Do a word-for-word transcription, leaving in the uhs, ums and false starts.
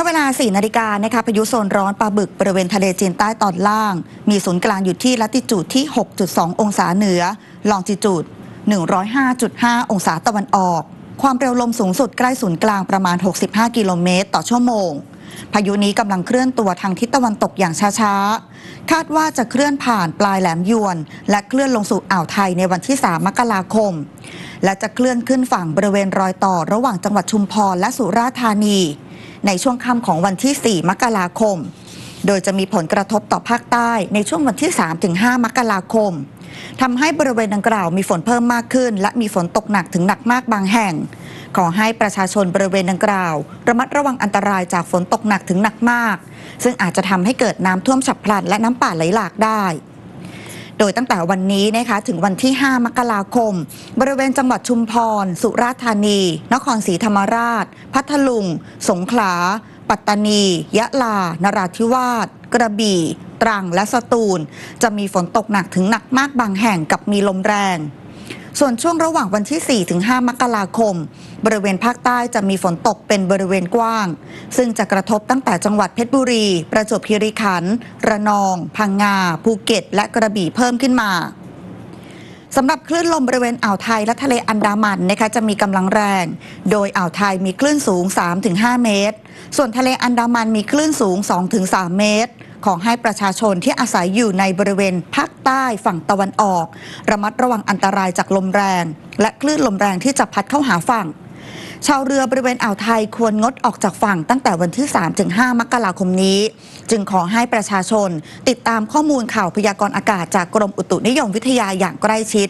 มื่อเวลาสี่นาฬิกานะคะพายุโซนร้อนปลาบึกบริเวณทะเลจีนใต้ตอนล่างมีศูนย์กลางอยู่ที่ลัติจูดที่ หกจุดสอง องศาเหนือลองจิจูด หนึ่งร้อยห้าจุดห้า องศาตะวันออกความเร็วลมสูงสุดใกล้ศูนย์กลางประมาณหกสิบห้ากิโลเมตรต่อชั่วโมงพายุนี้กำลังเคลื่อนตัวทางทิศตะวันตกอย่างช้าๆคาดว่าจะเคลื่อนผ่านปลายแหลมยวนและเคลื่อนลงสู่อ่าวไทยในวันที่สามมกราคมและจะเคลื่อนขึ้นฝั่งบริเวณรอยต่อระหว่างจังหวัดชุมพรและสุราษฎร์ธานีในช่วงค่ำของวันที่สี่มกราคมโดยจะมีผลกระทบต่อภาคใต้ในช่วงวันที่สามถึงห้ามกราคมทำให้บริเวณดังกล่าวมีฝนเพิ่มมากขึ้นและมีฝนตกหนักถึงหนักมากบางแห่งขอให้ประชาชนบริเวณดังกล่าวระมัดระวังอันตรายจากฝนตกหนักถึงหนักมากซึ่งอาจจะทำให้เกิดน้ำท่วมฉับพลันและน้ำป่าไหลหลากได้โดยตั้งแต่วันนี้นะคะถึงวันที่ห้ามกราคมบริเวณจังหวัดชุมพรสุราษฎร์ธานีนครศรีธรรมราชพัทลุงสงขลาปัตตานียะลานราธิวาสกระบี่ตรังและสตูลจะมีฝนตกหนักถึงหนักมากบางแห่งกับมีลมแรงส่วนช่วงระหว่างวันที่สี่ถึงห้ามกราคมบริเวณภาคใต้จะมีฝนตกเป็นบริเวณกว้างซึ่งจะกระทบตั้งแต่จังหวัดเพชรบุรีประจวบคีรีขันธ์ระนองพังงาภูเก็ตและกระบี่เพิ่มขึ้นมาสำหรับคลื่นลมบริเวณอ่าวไทยและทะเลอันดามันนะคะจะมีกำลังแรงโดยอ่าวไทยมีคลื่นสูง สามถึงห้า เมตรส่วนทะเลอันดามันมีคลื่นสูง สองถึงสาม เมตรขอให้ประชาชนที่อาศัยอยู่ในบริเวณภาคใต้ฝั่งตะวันออกระมัดระวังอันตรายจากลมแรงและคลื่นลมแรงที่จะพัดเข้าหาฝั่งชาวเรือบริเวณอ่าวไทยควรงดออกจากฝั่งตั้งแต่วันที่ สามถึงห้ามกราคมนี้จึงขอให้ประชาชนติดตามข้อมูลข่าวพยากรณ์อากาศจากกรมอุตุนิยมวิทยาอย่างใกล้ชิด